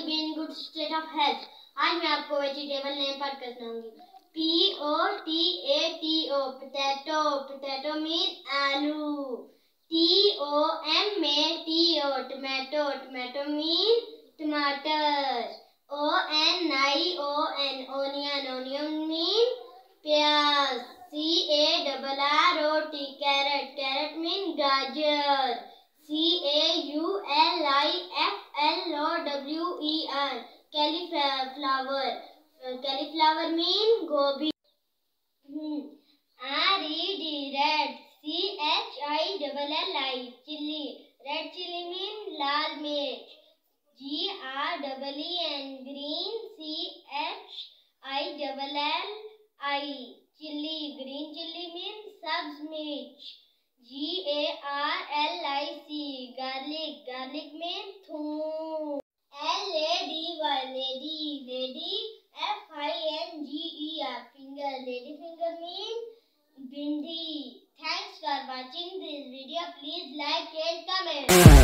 will be in good state of health। आज मैं आपको वेजिटेबल नेम पाठ करवाऊंगी। P O T A T O potato. Potato mean आलू। T O M A T O tomato. Tomato mean टमाटर। O N I O N onion. Onion mean प्याज। C A R R O T carrot. Carrot mean गाजर। C A U L I F L O W E R cauliflower। cauliflower mean gobi। R E D red। C H I L L I chili। red chili mean lal mirch। G R E E N green। C H I L L I chili। green chili mean sabz mirch। G A R L I C garlic। garlic means thoom। L A D Y lady। F I N G E R finger। lady finger means bindi। Thanks for watching this video. Please like and comment।